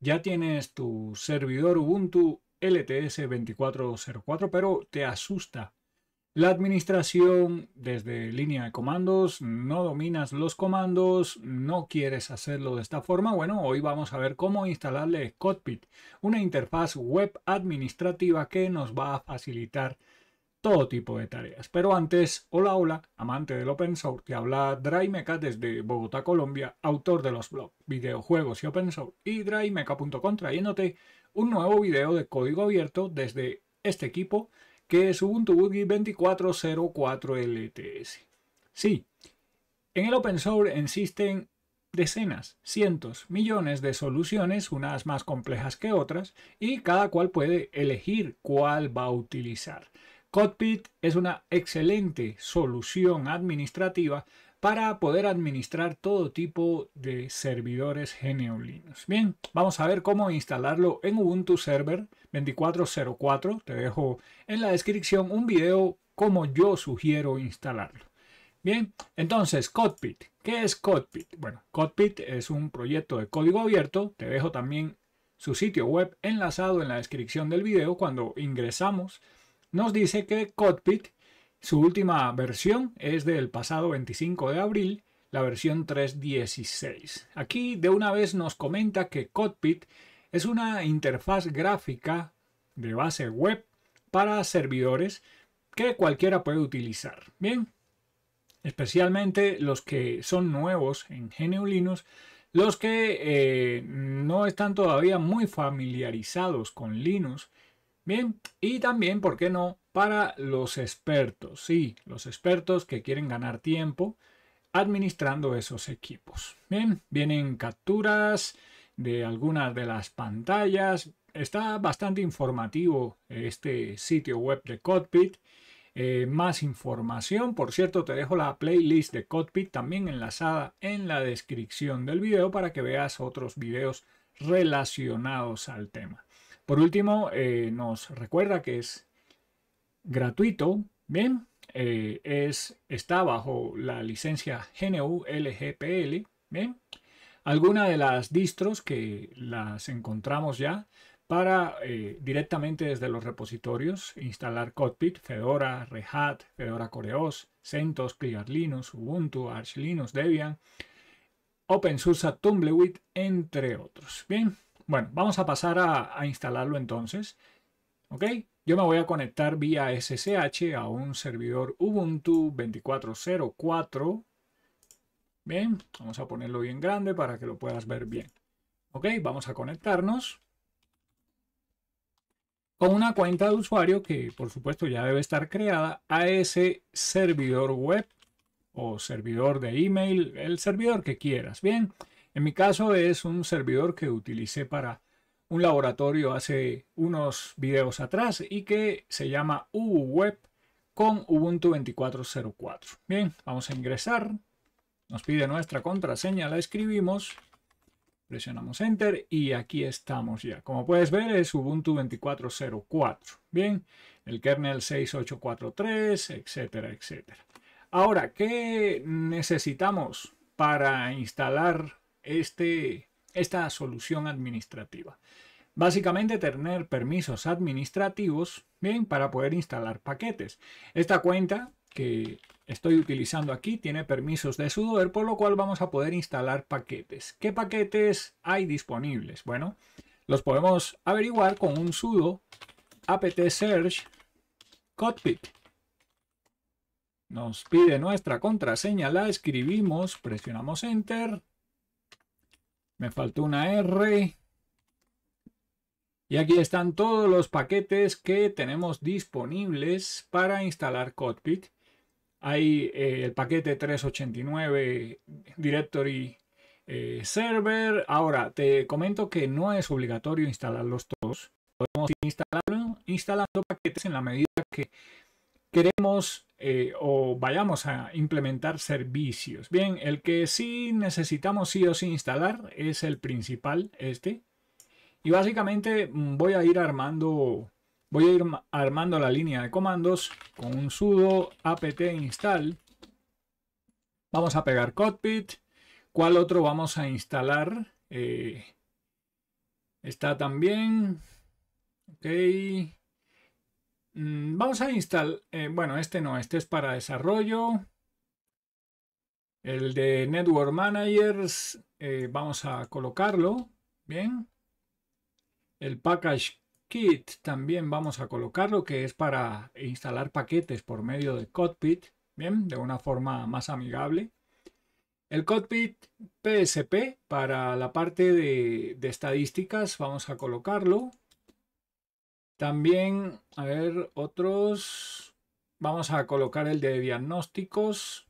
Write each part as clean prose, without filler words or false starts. Ya tienes tu servidor Ubuntu LTS2404, pero te asusta la administración desde línea de comandos, no dominas los comandos, no quieres hacerlo de esta forma. Bueno, hoy vamos a ver cómo instalarle Cockpit, una interfaz web administrativa que nos va a facilitar todo tipo de tareas. Pero antes, hola, hola, amante del open source, que habla DriveMeca desde Bogotá, Colombia, autor de los blogs, videojuegos y open source, y DriveMeca.com, trayéndote un nuevo video de código abierto desde este equipo, que es Ubuntu Budgie 2404 LTS. Sí, en el open source existen decenas, cientos, millones de soluciones, unas más complejas que otras, y cada cual puede elegir cuál va a utilizar. Cockpit es una excelente solución administrativa para poder administrar todo tipo de servidores GNU/Linux. Bien, vamos a ver cómo instalarlo en Ubuntu Server 2404. Te dejo en la descripción un video como yo sugiero instalarlo. Bien, entonces Cockpit. ¿Qué es Cockpit? Bueno, Cockpit es un proyecto de código abierto. Te dejo también su sitio web enlazado en la descripción del video. Cuando ingresamos, nos dice que Cockpit, su última versión, es del pasado 25 de abril, la versión 3.16. Aquí de una vez nos comenta que Cockpit es una interfaz gráfica de base web para servidores que cualquiera puede utilizar. Bien, especialmente los que son nuevos en GNU Linux, los que no están todavía muy familiarizados con Linux. Bien, y también, ¿por qué no?, para los expertos. Sí, los expertos que quieren ganar tiempo administrando esos equipos. Bien, vienen capturas de algunas de las pantallas. Está bastante informativo este sitio web de Cockpit. Más información. Por cierto, te dejo la playlist de Cockpit también enlazada en la descripción del video para que veas otros videos relacionados al tema. Por último, nos recuerda que es gratuito. Bien, está bajo la licencia GNU LGPL. Bien, alguna de las distros que las encontramos ya para directamente desde los repositorios instalar Cockpit: Fedora, Red Hat, Fedora CoreOS, CentOS, Clear Linux, Ubuntu, Arch Linux, Debian, OpenSUSE, Tumbleweed, entre otros. Bien, bueno, vamos a pasar a instalarlo entonces. Ok. Yo me voy a conectar vía SSH a un servidor Ubuntu 2404. Bien, vamos a ponerlo bien grande para que lo puedas ver bien. Ok, vamos a conectarnos con una cuenta de usuario que por supuesto ya debe estar creada a ese servidor web o servidor de email, el servidor que quieras. Bien, en mi caso es un servidor que utilicé para un laboratorio hace unos videos atrás y que se llama UWeb con Ubuntu 2404. Bien, vamos a ingresar. Nos pide nuestra contraseña, la escribimos, presionamos Enter y aquí estamos ya. Como puedes ver, es Ubuntu 2404. Bien, el kernel 6843, etcétera, etcétera. Ahora, ¿qué necesitamos para instalar esta solución administrativa? Básicamente tener permisos administrativos, bien, para poder instalar paquetes. Esta cuenta que estoy utilizando aquí tiene permisos de sudoer, por lo cual vamos a poder instalar paquetes. ¿Qué paquetes hay disponibles? Bueno, los podemos averiguar con un sudo apt-search cockpit. Nos pide nuestra contraseña, la escribimos, presionamos Enter. Me faltó una R. Y aquí están todos los paquetes que tenemos disponibles para instalar Cockpit. Hay el paquete 389 Directory Server. Ahora, te comento que no es obligatorio instalarlos todos. Podemos ir instalando paquetes en la medida que queremos o vayamos a implementar servicios. Bien, el que sí necesitamos sí o sí instalar es el principal, este. Y básicamente voy a ir armando la línea de comandos con un sudo apt install. Vamos a pegar Cockpit. ¿Cuál otro vamos a instalar? Está también. Ok. Vamos a instalar. Bueno, este no, este es para desarrollo. El de Network Managers. Vamos a colocarlo. Bien. El Package Kit también vamos a colocarlo, que es para instalar paquetes por medio de Cockpit. Bien, de una forma más amigable. El Cockpit PSP para la parte de estadísticas vamos a colocarlo. También, a ver, otros. Vamos a colocar el de diagnósticos.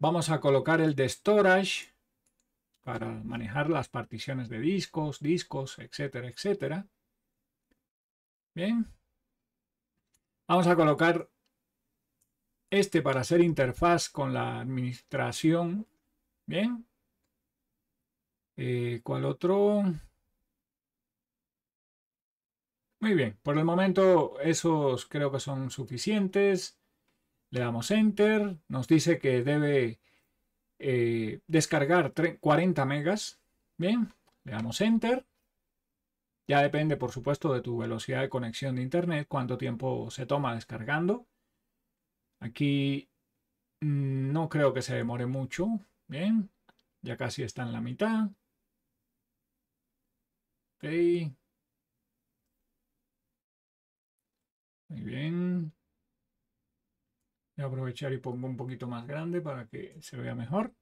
Vamos a colocar el de storage para manejar las particiones de discos, etcétera, etcétera. Bien. Vamos a colocar este para hacer interfaz con la administración. Bien. ¿Cuál otro? Muy bien. Por el momento esos creo que son suficientes. Le damos Enter. Nos dice que debe descargar 40 megas. Bien. Le damos Enter. Ya depende, por supuesto, de tu velocidad de conexión de Internet, cuánto tiempo se toma descargando. Aquí no creo que se demore mucho. Bien, ya casi está en la mitad. Ok. Muy bien. Voy a aprovechar y pongo un poquito más grande para que se vea mejor.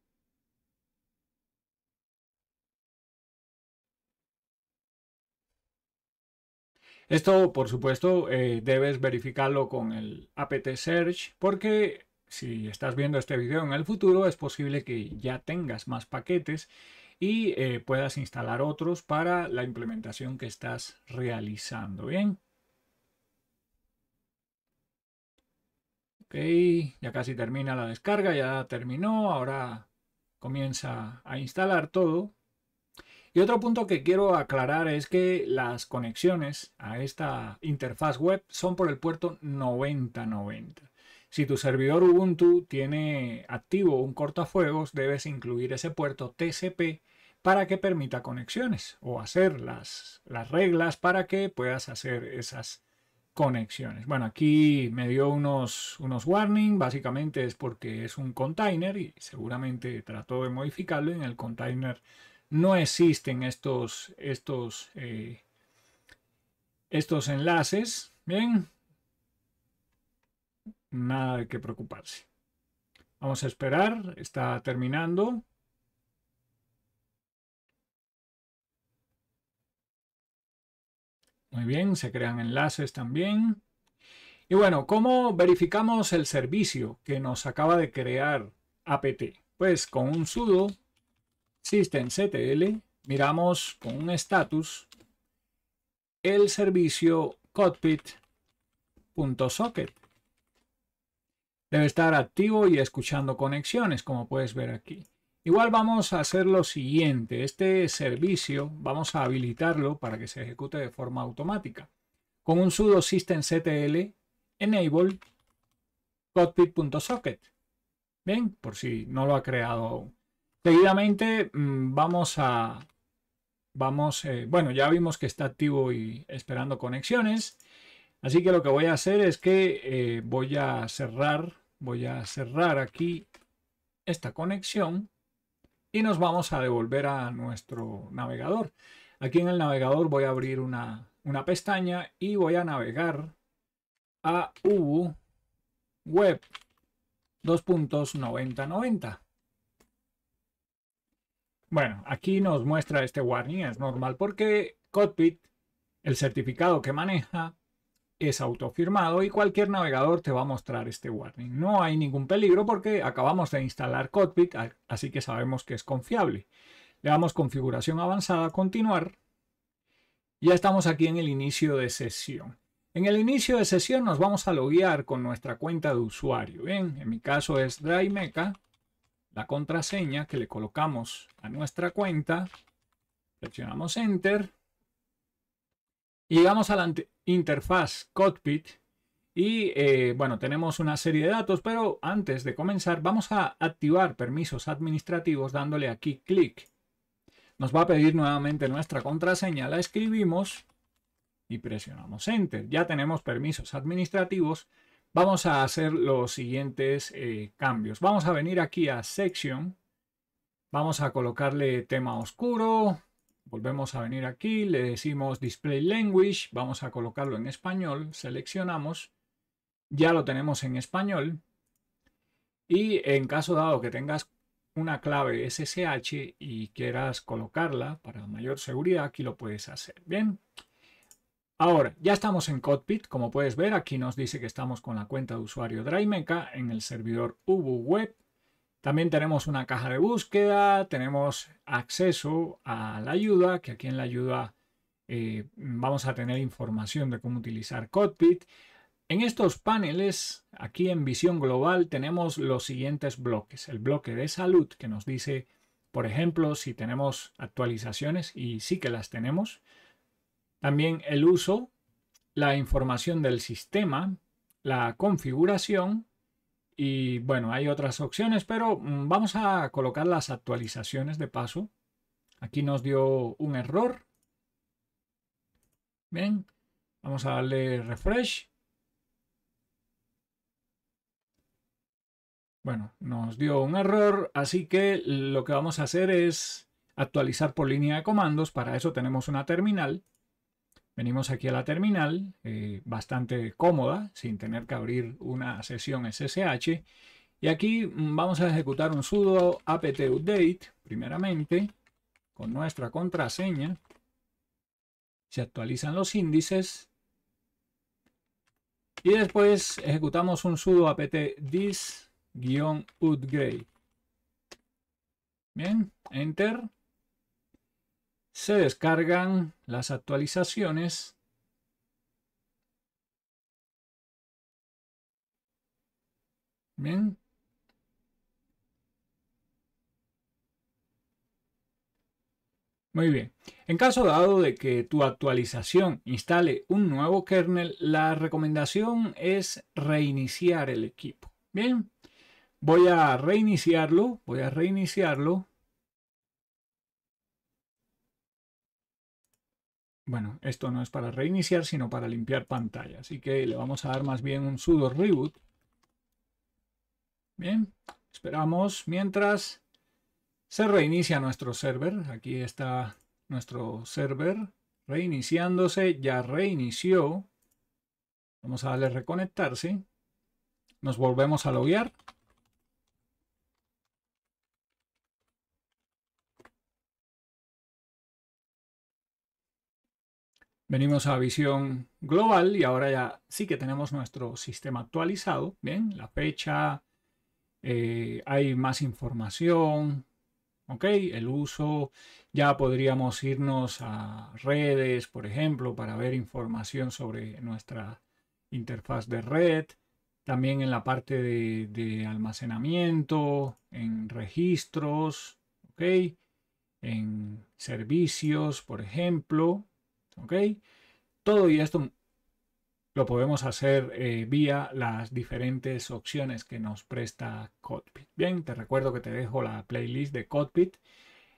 Esto, por supuesto, debes verificarlo con el apt search, porque si estás viendo este video en el futuro es posible que ya tengas más paquetes y puedas instalar otros para la implementación que estás realizando. Bien. Ok, ya casi termina la descarga, ya terminó, ahora comienza a instalar todo. Y otro punto que quiero aclarar es que las conexiones a esta interfaz web son por el puerto 9090. Si tu servidor Ubuntu tiene activo un cortafuegos, debes incluir ese puerto TCP para que permita conexiones o hacer las reglas para que puedas hacer esas conexiones. Bueno, aquí me dio unos warnings, básicamente es porque es un container y seguramente trató de modificarlo en el container. No existen estos enlaces. Bien. Nada de qué preocuparse. Vamos a esperar. Está terminando. Muy bien. Se crean enlaces también. Y bueno, ¿cómo verificamos el servicio que nos acaba de crear apt? Pues con un sudo systemctl miramos con un status el servicio cockpit.socket. Debe estar activo y escuchando conexiones, como puedes ver aquí. Igual vamos a hacer lo siguiente. Este servicio vamos a habilitarlo para que se ejecute de forma automática. Con un sudo systemctl enable cockpit.socket. Bien, por si no lo ha creado aún. Seguidamente bueno, ya vimos que está activo y esperando conexiones. Así que lo que voy a hacer es que voy a cerrar aquí esta conexión y nos vamos a devolver a nuestro navegador. Aquí en el navegador voy a abrir una pestaña y voy a navegar a UWeb 2.9090. Bueno, aquí nos muestra este warning, es normal porque Cockpit, el certificado que maneja, es autofirmado y cualquier navegador te va a mostrar este warning. No hay ningún peligro porque acabamos de instalar Cockpit, así que sabemos que es confiable. Le damos configuración avanzada, continuar. Ya estamos aquí en el inicio de sesión. En el inicio de sesión nos vamos a loguear con nuestra cuenta de usuario. Bien, en mi caso es DriveMeca. La contraseña que le colocamos a nuestra cuenta, seleccionamos Enter y llegamos a la interfaz Cockpit y bueno, tenemos una serie de datos, pero antes de comenzar vamos a activar permisos administrativos dándole aquí clic. Nos va a pedir nuevamente nuestra contraseña, la escribimos y presionamos Enter. Ya tenemos permisos administrativos. Vamos a hacer los siguientes cambios. Vamos a venir aquí a Section. Vamos a colocarle tema oscuro. Volvemos a venir aquí. Le decimos Display Language. Vamos a colocarlo en español. Seleccionamos. Ya lo tenemos en español. Y en caso dado que tengas una clave SSH y quieras colocarla para mayor seguridad, aquí lo puedes hacer. Bien. Ahora, ya estamos en Cockpit. Como puedes ver, aquí nos dice que estamos con la cuenta de usuario DriveMeca en el servidor UWeb. También tenemos una caja de búsqueda, tenemos acceso a la ayuda, que aquí en la ayuda vamos a tener información de cómo utilizar Cockpit. En estos paneles, aquí en visión global, tenemos los siguientes bloques. El bloque de salud, que nos dice, por ejemplo, si tenemos actualizaciones, y sí que las tenemos. También el uso, la información del sistema, la configuración y, bueno, hay otras opciones, pero vamos a colocar las actualizaciones de paso. Aquí nos dio un error. Bien, vamos a darle refresh. Bueno, nos dio un error, así que lo que vamos a hacer es actualizar por línea de comandos. Para eso tenemos una terminal. Venimos aquí a la terminal, bastante cómoda, sin tener que abrir una sesión SSH. Y aquí vamos a ejecutar un sudo apt-update, primeramente, con nuestra contraseña. Se actualizan los índices. Y después ejecutamos un sudo apt-dis-upgrade. Bien, Enter. Se descargan las actualizaciones. Bien. Muy bien. En caso dado de que tu actualización instale un nuevo kernel, la recomendación es reiniciar el equipo. Bien. Voy a reiniciarlo. Bueno, esto no es para reiniciar, sino para limpiar pantalla. Así que le vamos a dar más bien un sudo reboot. Bien, esperamos mientras se reinicia nuestro server. Aquí está nuestro server reiniciándose. Ya reinició. Vamos a darle reconectarse. Nos volvemos a loguear. Venimos a visión global y ahora ya sí que tenemos nuestro sistema actualizado. Bien, la fecha, hay más información, ok, el uso. Ya podríamos irnos a redes, por ejemplo, para ver información sobre nuestra interfaz de red. También en la parte de almacenamiento, en registros, ok, en servicios, por ejemplo. ¿Ok? Todo y esto lo podemos hacer vía las diferentes opciones que nos presta Cockpit. Bien, te recuerdo que te dejo la playlist de Cockpit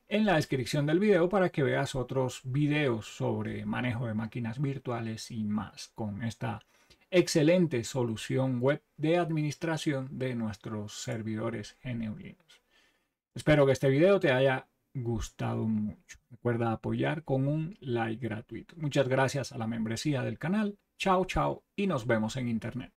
en la descripción del video para que veas otros videos sobre manejo de máquinas virtuales y más con esta excelente solución web de administración de nuestros servidores GNU/Linux. Espero que este video te haya gustado mucho. Recuerda apoyar con un like gratuito. Muchas gracias a la membresía del canal. Chao, chao y nos vemos en internet.